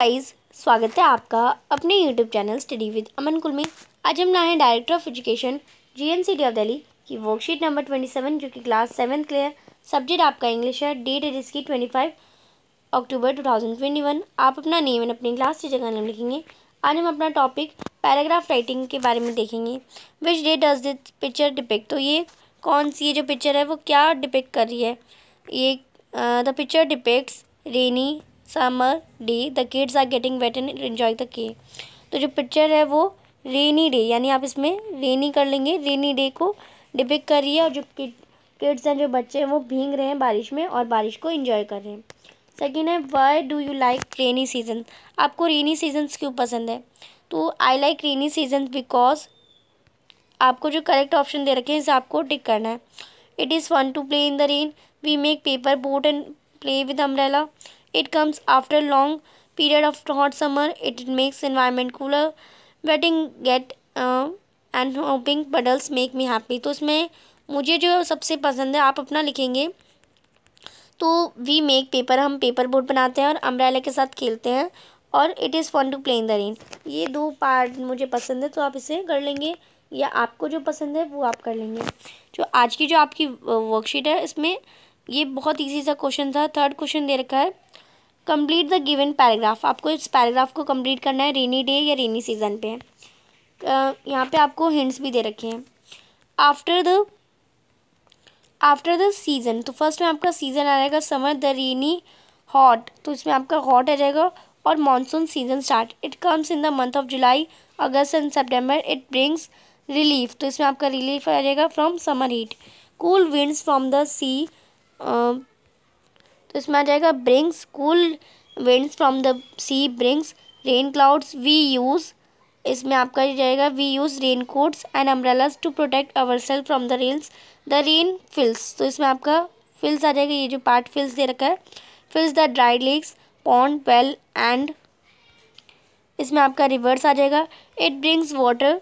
Guys, स्वागत है आपका अपने YouTube channel study with Aman Kulmi. आज हम लाए हैं director of education GNCD of Delhi की वर्कशीट नंबर 27 जो कि क्लास 7th के लिए। सब्जेक्ट आपका इंग्लिश है। डेट है इसकी 25 अक्टूबर 2021। आप अपना नेम एंड अपनी क्लास टीचर का नाम लिखेंगे। आज हम अपना टॉपिक पैराग्राफ राइटिंग के बारे में देखेंगे। Which day does this picture depict, तो ये कौन सी जो पिक्चर है वो क्या डिपिक्ट कर रही है। ये the picture depicts rainy summer day, the kids are getting wet and enjoy the के। तो जो पिक्चर है वो रेनी डे, यानी आप इसमें रेनी कर लेंगे, रेनी डे को डिपिक्ट कर रही है। और जो किड्स हैं, जो बच्चे हैं, वो भींग रहे हैं बारिश में और बारिश को एंजॉय कर रहे हैं। सेकेंड है why do you like rainy season, आपको रेनी सीजन्स क्यों पसंद है। तो I like rainy season because, आपको जो करेक्ट ऑप्शन दे रखे हैं इसे आपको टिक करना है। It is fun to play in the rain, we make paper boat and play with umbrella, it comes after long period of hot summer, it makes environment cooler, wetting get and hopping puddles make me happy. तो इसमें मुझे जो सबसे पसंद है आप अपना लिखेंगे। तो वी मेक पेपर, हम पेपर बोट बनाते हैं और अम्ब्रेला के साथ खेलते हैं। और it is fun to play in the rain, ये दो पार्ट मुझे पसंद है, तो आप इसे कर लेंगे या आपको जो पसंद है वो आप कर लेंगे। जो आज की जो आपकी वर्कशीट है इसमें ये बहुत ईजी सा क्वेश्चन था। थर्ड क्वेश्चन दे रखा है कंप्लीट द गिवन पैराग्राफ, आपको इस पैराग्राफ को कंप्लीट करना है रेनी डे या रेनी सीजन पे। यहाँ पे आपको हिंट्स भी दे रखे हैं। आफ्टर द सीज़न, तो फर्स्ट में आपका सीज़न आ जाएगा समर, द रेनी हॉट, तो इसमें आपका हॉट आ जाएगा। और monsoon season start, it comes in the month of July August and September, it brings relief, तो इसमें आपका रिलीफ आ जाएगा from summer heat. Cool winds from the sea, तो इसमें आ जाएगा brings, cool winds from the sea brings rain clouds, we use, इसमें आपका ये जाएगा we use rain quotes and umbrellas to protect our self from the rains, the rain fills, तो इसमें आपका फिल्स आ जाएगा, ये जो पार्ट फिल्स दे रखा है, fills the dry lakes pond well and इसमें आपका रिवर्स आ जाएगा। It brings water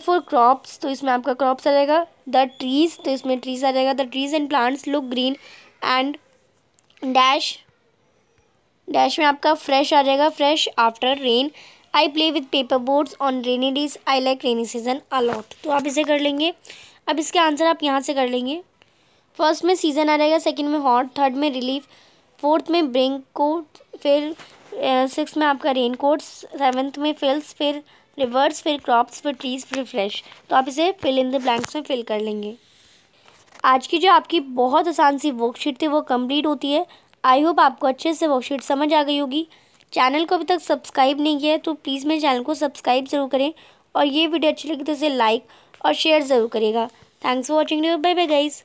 for crops, तो इसमें आपका क्रॉप्स आ जाएगा। द ट्रीज, तो इसमें ट्रीज आ जाएगा, the trees and plants look green and dash, dash में आपका फ्रेश आ जाएगा, fresh after rain. I play with paper boats on rainy days, I like rainy season a lot, तो आप इसे कर लेंगे। अब इसके आंसर आप यहाँ से कर लेंगे। फर्स्ट में सीजन आ जाएगा, सेकेंड में हॉट, थर्ड में रिलीफ, फोर्थ में ब्रिंग कोट, फिर सिक्स में आपका रेन कोट्स, सेवन्थ में फिल्स, फिर रिवर्स, फिर क्रॉप्स, फिर ट्रीज, फिर फ्रेश, तो आप इसे फिल इन द ब्लैंक्स में फिल कर लेंगे। आज की जो आपकी बहुत आसान सी वर्कशीट थी वो कंप्लीट होती है। आई होप आपको अच्छे से वर्कशीट समझ आ गई होगी। चैनल को अभी तक सब्सक्राइब नहीं किया है तो प्लीज़ मेरे चैनल को सब्सक्राइब ज़रूर करें। और ये वीडियो अच्छी लगी तो इसे लाइक और शेयर ज़रूर करिएगा। Thanks for watching, bye bye guys.